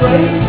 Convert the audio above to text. Right.